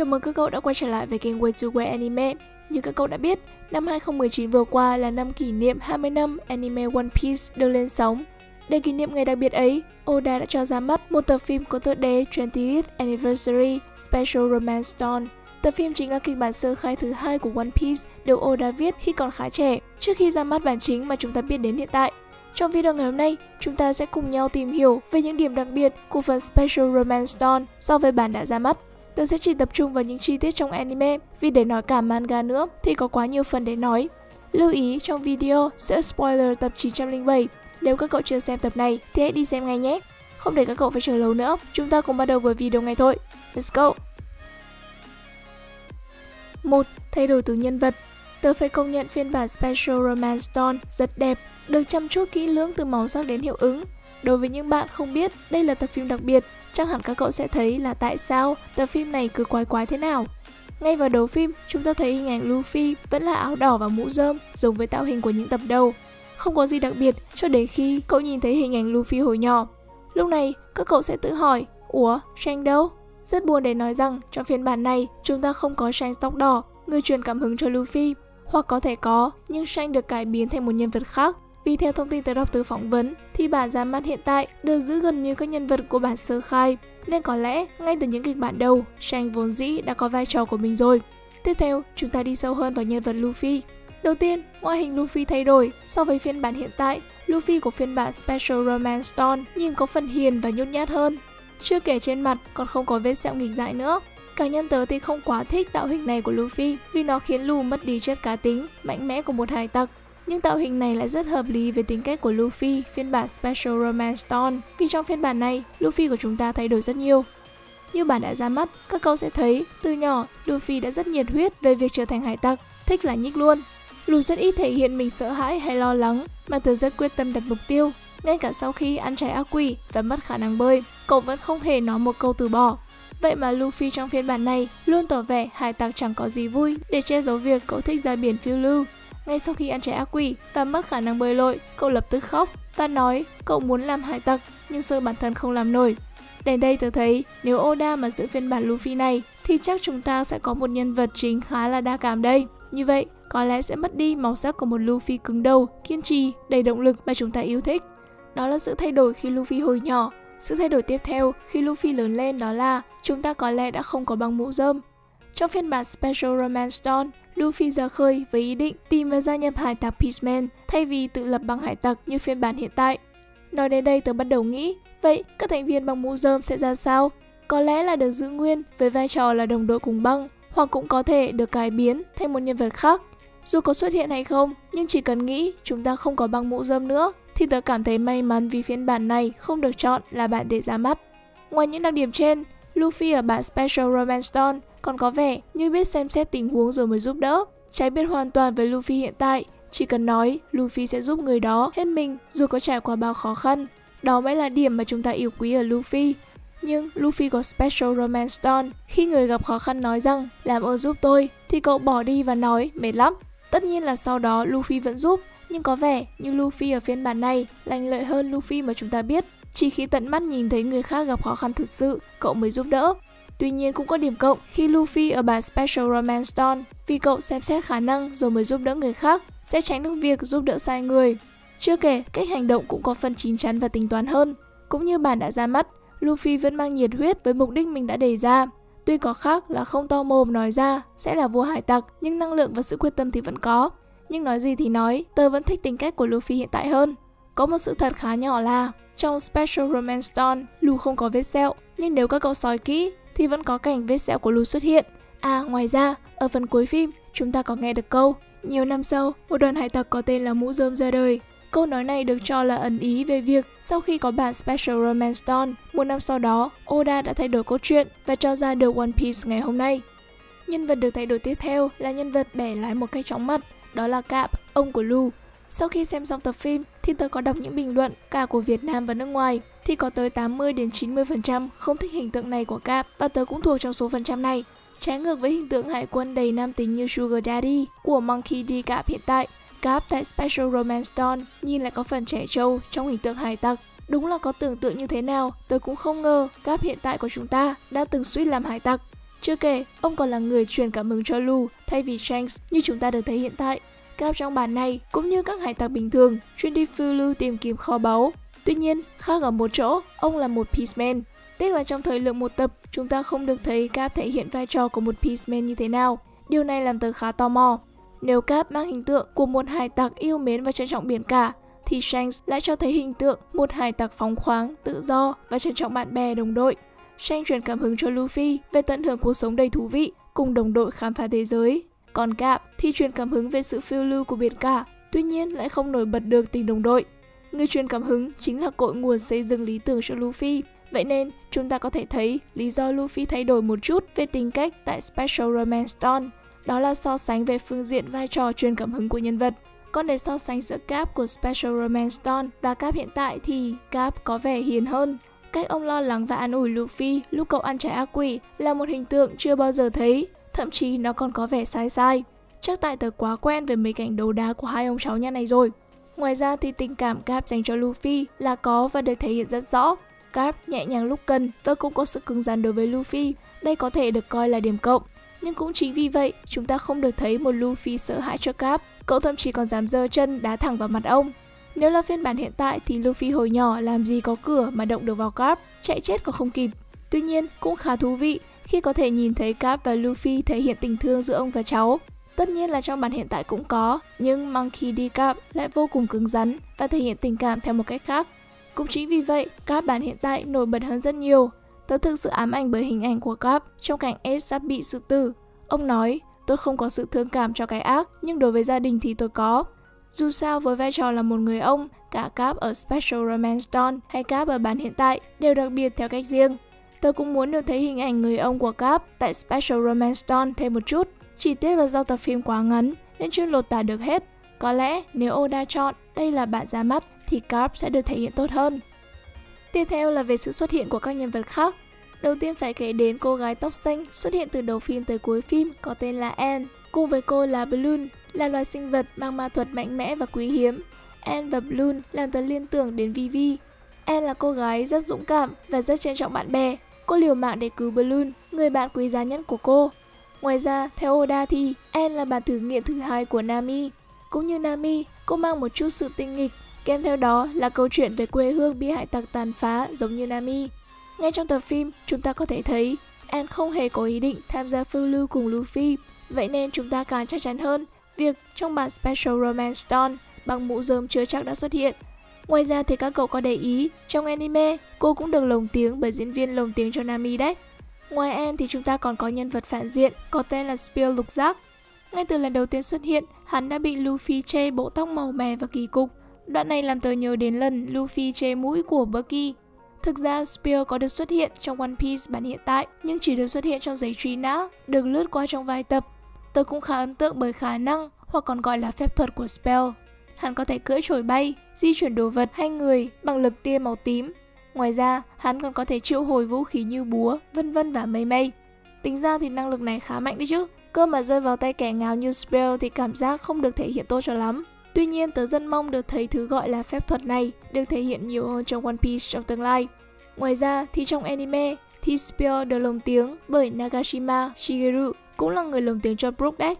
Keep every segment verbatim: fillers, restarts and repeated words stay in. Chào mừng các cậu đã quay trở lại với kênh W two W Anime. Như các cậu đã biết, năm hai không một chín vừa qua là năm kỷ niệm hai mươi năm anime One Piece được lên sóng. Để kỷ niệm ngày đặc biệt ấy, Oda đã cho ra mắt một tập phim có tựa đề twentieth Anniversary Special Romance Dawn. Tập phim chính là kịch bản sơ khai thứ hai của One Piece được Oda viết khi còn khá trẻ, trước khi ra mắt bản chính mà chúng ta biết đến hiện tại. Trong video ngày hôm nay, chúng ta sẽ cùng nhau tìm hiểu về những điểm đặc biệt của phần Special Romance Dawn so với bản đã ra mắt. Tôi sẽ chỉ tập trung vào những chi tiết trong anime, vì để nói cả manga nữa thì có quá nhiều phần để nói. Lưu ý trong video sẽ spoiler tập chín trăm lẻ bảy, nếu các cậu chưa xem tập này thì hãy đi xem ngay nhé. Không để các cậu phải chờ lâu nữa, chúng ta cùng bắt đầu với video ngay thôi. Let's go! một. Thay đổi từ nhân vật. Tớ phải công nhận phiên bản Special Romance Dawn rất đẹp, được chăm chút kỹ lưỡng từ màu sắc đến hiệu ứng. Đối với những bạn không biết đây là tập phim đặc biệt, chắc hẳn các cậu sẽ thấy là tại sao tập phim này cứ quái quái thế nào. Ngay vào đầu phim, chúng ta thấy hình ảnh Luffy vẫn là áo đỏ và mũ rơm giống với tạo hình của những tập đầu. Không có gì đặc biệt cho đến khi cậu nhìn thấy hình ảnh Luffy hồi nhỏ. Lúc này, các cậu sẽ tự hỏi, ủa, Shanks đâu? Rất buồn để nói rằng trong phiên bản này, chúng ta không có Shanks tóc đỏ, người truyền cảm hứng cho Luffy. Hoặc có thể có, nhưng Shanks được cải biến thành một nhân vật khác. Vì theo thông tin tớ đọc từ phỏng vấn thì bản ra mắt hiện tại được giữ gần như các nhân vật của bản sơ khai, nên có lẽ ngay từ những kịch bản đầu, Shanks vốn dĩ đã có vai trò của mình rồi. Tiếp theo, chúng ta đi sâu hơn vào nhân vật Luffy. Đầu tiên, ngoại hình Luffy thay đổi so với phiên bản hiện tại. Luffy của phiên bản Special Romance Dawn nhìn có phần hiền và nhút nhát hơn. Chưa kể trên mặt còn không có vết sẹo nghịch dại nữa. Cá nhân tớ thì không quá thích tạo hình này của Luffy vì nó khiến Lu mất đi chất cá tính mạnh mẽ của một hải tặc. Nhưng tạo hình này lại rất hợp lý với tính cách của Luffy phiên bản Special Romance Dawn, vì trong phiên bản này, Luffy của chúng ta thay đổi rất nhiều. Như bản đã ra mắt, các cậu sẽ thấy, từ nhỏ, Luffy đã rất nhiệt huyết về việc trở thành hải tặc, thích là nhích luôn. Lu rất ít thể hiện mình sợ hãi hay lo lắng, mà tớ rất quyết tâm đặt mục tiêu. Ngay cả sau khi ăn trái ác quỷ và mất khả năng bơi, cậu vẫn không hề nói một câu từ bỏ. Vậy mà Luffy trong phiên bản này luôn tỏ vẻ hải tặc chẳng có gì vui để che giấu việc cậu thích ra biển phiêu lưu. Ngay sau khi ăn trái ác quỷ và mất khả năng bơi lội, cậu lập tức khóc và nói cậu muốn làm hải tặc nhưng sợ bản thân không làm nổi. Đến đây tớ thấy nếu Oda mà giữ phiên bản Luffy này thì chắc chúng ta sẽ có một nhân vật chính khá là đa cảm đây. Như vậy, có lẽ sẽ mất đi màu sắc của một Luffy cứng đầu, kiên trì, đầy động lực mà chúng ta yêu thích. Đó là sự thay đổi khi Luffy hồi nhỏ. Sự thay đổi tiếp theo khi Luffy lớn lên đó là chúng ta có lẽ đã không có băng mũ rơm. Trong phiên bản Special Romance Dawn, Luffy ra khơi với ý định tìm và gia nhập hải tặc Peaceman thay vì tự lập băng hải tặc như phiên bản hiện tại. Nói đến đây tớ bắt đầu nghĩ, vậy các thành viên băng mũ rơm sẽ ra sao? Có lẽ là được giữ nguyên với vai trò là đồng đội cùng băng, hoặc cũng có thể được cải biến thành một nhân vật khác. Dù có xuất hiện hay không, nhưng chỉ cần nghĩ chúng ta không có băng mũ rơm nữa thì tớ cảm thấy may mắn vì phiên bản này không được chọn là bản để ra mắt. Ngoài những đặc điểm trên, Luffy ở bản Special Romance Dawn còn có vẻ như biết xem xét tình huống rồi mới giúp đỡ, trái biệt hoàn toàn với Luffy hiện tại. Chỉ cần nói, Luffy sẽ giúp người đó hết mình dù có trải qua bao khó khăn. Đó mới là điểm mà chúng ta yêu quý ở Luffy. Nhưng Luffy có Special Romance Dawn, khi người gặp khó khăn nói rằng làm ơn giúp tôi thì cậu bỏ đi và nói mệt lắm. Tất nhiên là sau đó Luffy vẫn giúp, nhưng có vẻ như Luffy ở phiên bản này lành lợi hơn Luffy mà chúng ta biết. Chỉ khi tận mắt nhìn thấy người khác gặp khó khăn thực sự, cậu mới giúp đỡ. Tuy nhiên cũng có điểm cộng khi Luffy ở bản Special Romance Dawn, vì cậu xem xét khả năng rồi mới giúp đỡ người khác, sẽ tránh được việc giúp đỡ sai người. Chưa kể, cách hành động cũng có phần chín chắn và tính toán hơn. Cũng như bản đã ra mắt, Luffy vẫn mang nhiệt huyết với mục đích mình đã đề ra. Tuy có khác là không to mồm nói ra sẽ là vua hải tặc, nhưng năng lượng và sự quyết tâm thì vẫn có. Nhưng nói gì thì nói, tớ vẫn thích tính cách của Luffy hiện tại hơn. Có một sự thật khá nhỏ là trong Special Romance Dawn, Lu không có vết sẹo, nhưng nếu các cậu soi kỹ thì vẫn có cảnh vết sẹo của Lu xuất hiện. À, ngoài ra, ở phần cuối phim, chúng ta có nghe được câu nhiều năm sau, một đoàn hải tặc có tên là Mũ Rơm ra đời. Câu nói này được cho là ẩn ý về việc sau khi có bản Special Romance Dawn, một năm sau đó, Oda đã thay đổi cốt truyện và cho ra được One Piece ngày hôm nay. Nhân vật được thay đổi tiếp theo là nhân vật bẻ lái một cách chóng mặt, đó là Garp, ông của Lu. Sau khi xem xong tập phim thì tớ có đọc những bình luận cả của Việt Nam và nước ngoài thì có tới tám mươi đến chín mươi phần trăm không thích hình tượng này của Garp, và tớ cũng thuộc trong số phần trăm này. Trái ngược với hình tượng hải quân đầy nam tính như Sugar Daddy của Monkey D. Garp hiện tại, Garp tại Special Romance Dawn nhìn lại có phần trẻ trâu trong hình tượng hải tặc. Đúng là có tưởng tượng như thế nào, tớ cũng không ngờ Garp hiện tại của chúng ta đã từng suýt làm hải tặc. Chưa kể, ông còn là người truyền cảm hứng cho Lu thay vì Shanks như chúng ta được thấy hiện tại. Các trong bản này, cũng như các hải tặc bình thường, chuyên đi phiêu lưu tìm kiếm kho báu. Tuy nhiên, khác ở một chỗ, ông là một Peaceman. Tiếc là trong thời lượng một tập, chúng ta không được thấy Garp thể hiện vai trò của một Peaceman như thế nào. Điều này làm tớ khá tò mò. Nếu Garp mang hình tượng của một hải tặc yêu mến và trân trọng biển cả, thì Shanks lại cho thấy hình tượng một hải tặc phóng khoáng, tự do và trân trọng bạn bè đồng đội. Shanks truyền cảm hứng cho Luffy về tận hưởng cuộc sống đầy thú vị, cùng đồng đội khám phá thế giới. Còn Garp thì truyền cảm hứng về sự phiêu lưu của biển cả, tuy nhiên lại không nổi bật được tình đồng đội. Người truyền cảm hứng chính là cội nguồn xây dựng lý tưởng cho Luffy. Vậy nên, chúng ta có thể thấy lý do Luffy thay đổi một chút về tính cách tại Special Romance Dawn. Đó là so sánh về phương diện vai trò truyền cảm hứng của nhân vật. Còn để so sánh giữa Garp của Special Romance Dawn và Garp hiện tại thì Garp có vẻ hiền hơn. Cách ông lo lắng và an ủi Luffy lúc cậu ăn trái ác quỷ là một hình tượng chưa bao giờ thấy, thậm chí nó còn có vẻ sai sai. Chắc tại tớ quá quen với mấy cảnh đấu đá của hai ông cháu nhà này rồi. Ngoài ra thì tình cảm Garp dành cho Luffy là có và được thể hiện rất rõ. Garp nhẹ nhàng lúc cần và cũng có sự cứng rắn đối với Luffy, đây có thể được coi là điểm cộng. Nhưng cũng chính vì vậy, chúng ta không được thấy một Luffy sợ hãi cho Garp, cậu thậm chí còn dám giơ chân đá thẳng vào mặt ông. Nếu là phiên bản hiện tại thì Luffy hồi nhỏ làm gì có cửa mà động được vào Garp, chạy chết còn không kịp. Tuy nhiên, cũng khá thú vị khi có thể nhìn thấy Garp và Luffy thể hiện tình thương giữa ông và cháu. Tất nhiên là trong bản hiện tại cũng có, nhưng Monkey D. Garp lại vô cùng cứng rắn và thể hiện tình cảm theo một cách khác. Cũng chính vì vậy, Garp bản hiện tại nổi bật hơn rất nhiều. Tớ thực sự ám ảnh bởi hình ảnh của Garp trong cảnh S sắp bị xử tử. Ông nói, tôi không có sự thương cảm cho cái ác, nhưng đối với gia đình thì tôi có. Dù sao với vai trò là một người ông, cả Garp ở Special Romance Dawn hay Garp ở bản hiện tại đều đặc biệt theo cách riêng. Tớ cũng muốn được thấy hình ảnh người ông của Garp tại Special Romance Dawn thêm một chút. Chỉ tiếc là do tập phim quá ngắn nên chưa lột tả được hết. Có lẽ nếu Oda chọn đây là bản ra mắt thì Garp sẽ được thể hiện tốt hơn. Tiếp theo là về sự xuất hiện của các nhân vật khác. Đầu tiên phải kể đến cô gái tóc xanh xuất hiện từ đầu phim tới cuối phim có tên là Ann. Cùng với cô là Bloom, là loài sinh vật mang ma thuật mạnh mẽ và quý hiếm. Ann và Bloom làm tớ liên tưởng đến Vivi. Ann là cô gái rất dũng cảm và rất trân trọng bạn bè. Cô liều mạng để cứu Bloom, người bạn quý giá nhất của cô. Ngoài ra, theo Oda thì Ann là bản thử nghiệm thứ hai của Nami. Cũng như Nami, cô mang một chút sự tinh nghịch, kèm theo đó là câu chuyện về quê hương bị hải tặc tàn phá giống như Nami. Ngay trong tập phim, chúng ta có thể thấy Ann không hề có ý định tham gia phiêu lưu cùng Luffy. Vậy nên chúng ta càng chắc chắn hơn việc trong bản Special Romance Dawn bằng mũ rơm chưa chắc đã xuất hiện. Ngoài ra thì các cậu có để ý, trong anime, cô cũng được lồng tiếng bởi diễn viên lồng tiếng cho Nami đấy. Ngoài Ann thì chúng ta còn có nhân vật phản diện có tên là Spell lục giác. Ngay từ lần đầu tiên xuất hiện, hắn đã bị Luffy chê bộ tóc màu mè và kỳ cục. Đoạn này làm tớ nhớ đến lần Luffy chê mũi của Buggy. Thực ra, Spear có được xuất hiện trong One Piece bản hiện tại, nhưng chỉ được xuất hiện trong giấy truy nã, được lướt qua trong vài tập. Tớ cũng khá ấn tượng bởi khả năng, hoặc còn gọi là phép thuật của Spell. Hắn có thể cưỡi chổi bay, di chuyển đồ vật hay người bằng lực tia màu tím. Ngoài ra, hắn còn có thể triệu hồi vũ khí như búa, vân vân và mây mây. Tính ra thì năng lực này khá mạnh đấy chứ. Cơ mà rơi vào tay kẻ ngáo như Spell thì cảm giác không được thể hiện tốt cho lắm. Tuy nhiên, tớ rất mong được thấy thứ gọi là phép thuật này được thể hiện nhiều hơn trong One Piece trong tương lai. Ngoài ra, thì trong anime, thì Spear được lồng tiếng bởi Nagashima Shigeru, cũng là người lồng tiếng cho Brook đấy.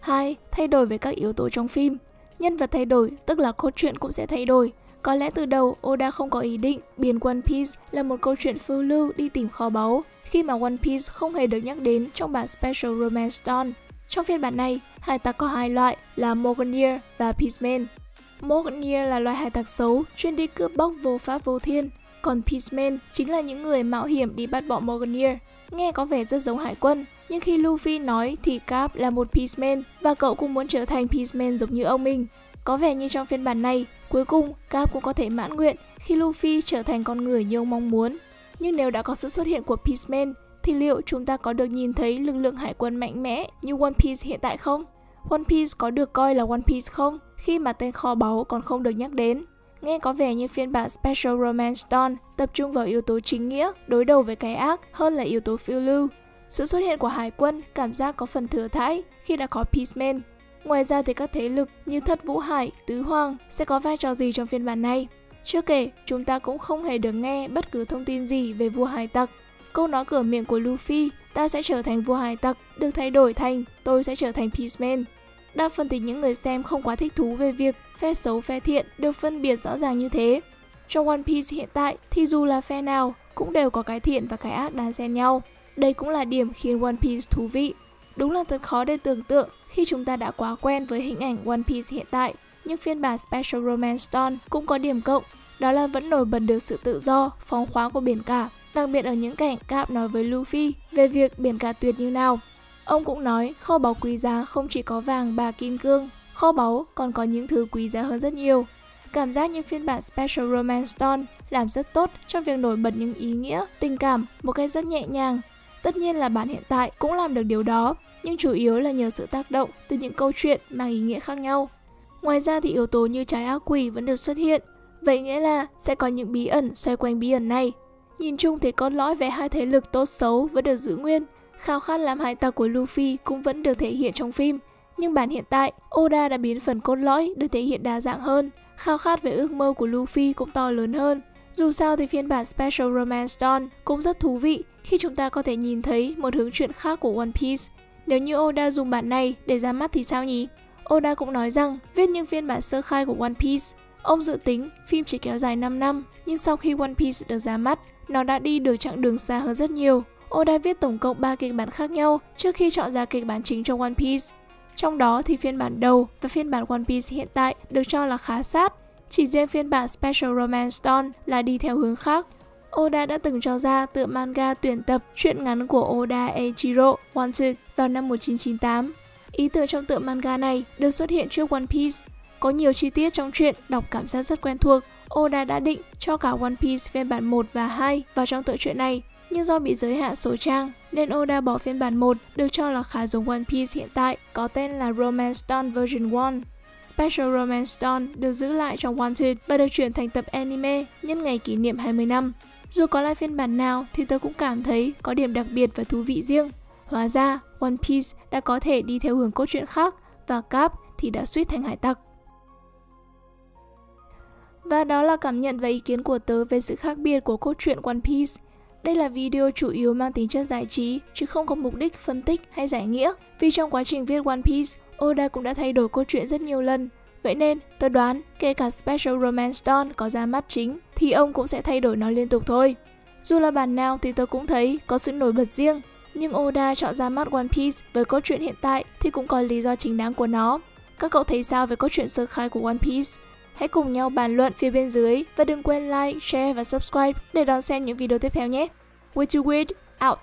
hai. Thay đổi về các yếu tố trong phim. Nhân vật thay đổi, tức là cốt truyện cũng sẽ thay đổi. Có lẽ từ đầu, Oda không có ý định biến One Piece là một câu chuyện phiêu lưu đi tìm kho báu, khi mà One Piece không hề được nhắc đến trong bản Special Romance Dawn. Trong phiên bản này, hải tặc có hai loại là Morganear và Peaceman. Morganear là loại hải tặc xấu, chuyên đi cướp bóc vô pháp vô thiên, còn Peaceman chính là những người mạo hiểm đi bắt bọn Morganear. Nghe có vẻ rất giống hải quân, nhưng khi Luffy nói thì Garp là một Peaceman và cậu cũng muốn trở thành Peaceman giống như ông mình. Có vẻ như trong phiên bản này, cuối cùng Garp cũng có thể mãn nguyện khi Luffy trở thành con người như ông mong muốn. Nhưng nếu đã có sự xuất hiện của Peaceman, thì liệu chúng ta có được nhìn thấy lực lượng hải quân mạnh mẽ như One Piece hiện tại không? One Piece có được coi là One Piece không khi mà tên kho báu còn không được nhắc đến? Nghe có vẻ như phiên bản Special Romance Dawn tập trung vào yếu tố chính nghĩa, đối đầu với cái ác hơn là yếu tố phiêu lưu. Sự xuất hiện của hải quân cảm giác có phần thừa thãi khi đã có Peaceman. Ngoài ra thì các thế lực như Thất Vũ Hải, Tứ Hoàng sẽ có vai trò gì trong phiên bản này? Chưa kể, chúng ta cũng không hề được nghe bất cứ thông tin gì về vua hải tặc. câu nói cửa miệng của Luffy, ta sẽ trở thành vua hải tặc, được thay đổi thành tôi sẽ trở thành Peaceman. Đa phần thì những người xem không quá thích thú về việc phe xấu phe thiện được phân biệt rõ ràng như thế. Trong One Piece hiện tại thì dù là phe nào cũng đều có cái thiện và cái ác đan xen nhau. Đây cũng là điểm khiến One Piece thú vị. Đúng là thật khó để tưởng tượng khi chúng ta đã quá quen với hình ảnh One Piece hiện tại, nhưng phiên bản Special Romance Dawn cũng có điểm cộng, đó là vẫn nổi bật được sự tự do, phóng khoáng của biển cả, đặc biệt ở những cảnh Garp nói với Luffy về việc biển cả tuyệt như nào. Ông cũng nói kho báu quý giá không chỉ có vàng bạc kim cương, kho báu còn có những thứ quý giá hơn rất nhiều. Cảm giác như phiên bản Special Romance Dawn làm rất tốt trong việc nổi bật những ý nghĩa, tình cảm một cách rất nhẹ nhàng. Tất nhiên là bản hiện tại cũng làm được điều đó, nhưng chủ yếu là nhờ sự tác động từ những câu chuyện mang ý nghĩa khác nhau. Ngoài ra thì yếu tố như trái ác quỷ vẫn được xuất hiện, vậy nghĩa là sẽ có những bí ẩn xoay quanh bí ẩn này. Nhìn chung thì cốt lõi về hai thế lực tốt xấu vẫn được giữ nguyên, khao khát làm hải tặc của Luffy cũng vẫn được thể hiện trong phim. Nhưng bản hiện tại, Oda đã biến phần cốt lõi được thể hiện đa dạng hơn, khao khát về ước mơ của Luffy cũng to lớn hơn. Dù sao thì phiên bản Special Romance Dawn cũng rất thú vị khi chúng ta có thể nhìn thấy một hướng truyện khác của One Piece. Nếu như Oda dùng bản này để ra mắt thì sao nhỉ? Oda cũng nói rằng viết những phiên bản sơ khai của One Piece, ông dự tính phim chỉ kéo dài năm năm, nhưng sau khi One Piece được ra mắt, nó đã đi được chặng đường xa hơn rất nhiều. Oda viết tổng cộng ba kịch bản khác nhau trước khi chọn ra kịch bản chính cho One Piece. Trong đó thì phiên bản đầu và phiên bản One Piece hiện tại được cho là khá sát. Chỉ riêng phiên bản Special Romance Dawn là đi theo hướng khác. Oda đã từng cho ra tựa manga tuyển tập truyện ngắn của Oda Eiichiro Wanted vào năm một nghìn chín trăm chín mươi tám. Ý tưởng trong tựa manga này được xuất hiện trước One Piece. Có nhiều chi tiết trong truyện đọc cảm giác rất quen thuộc. Oda đã định cho cả One Piece phiên bản một và hai vào trong tựa truyện này, nhưng do bị giới hạn số trang nên Oda bỏ phiên bản một được cho là khá giống One Piece hiện tại, có tên là Romance Dawn version một. Special Romance Dawn được giữ lại trong Wanted và được chuyển thành tập anime nhân ngày kỷ niệm hai mươi năm. Dù có là phiên bản nào thì tôi cũng cảm thấy có điểm đặc biệt và thú vị riêng. Hóa ra, One Piece đã có thể đi theo hướng cốt truyện khác và Garp thì đã suýt thành hải tặc. Và đó là cảm nhận và ý kiến của tớ về sự khác biệt của cốt truyện One Piece. Đây là video chủ yếu mang tính chất giải trí, chứ không có mục đích phân tích hay giải nghĩa, vì trong quá trình viết One Piece, Oda cũng đã thay đổi cốt truyện rất nhiều lần. Vậy nên, tôi đoán kể cả Special Romance Dawn có ra mắt chính thì ông cũng sẽ thay đổi nó liên tục thôi. Dù là bản nào thì tôi cũng thấy có sự nổi bật riêng, nhưng Oda chọn ra mắt One Piece với cốt truyện hiện tại thì cũng có lý do chính đáng của nó. Các cậu thấy sao về cốt truyện sơ khai của One Piece? Hãy cùng nhau bàn luận phía bên dưới và đừng quên like, share và subscribe để đón xem những video tiếp theo nhé. Way to Weird, out!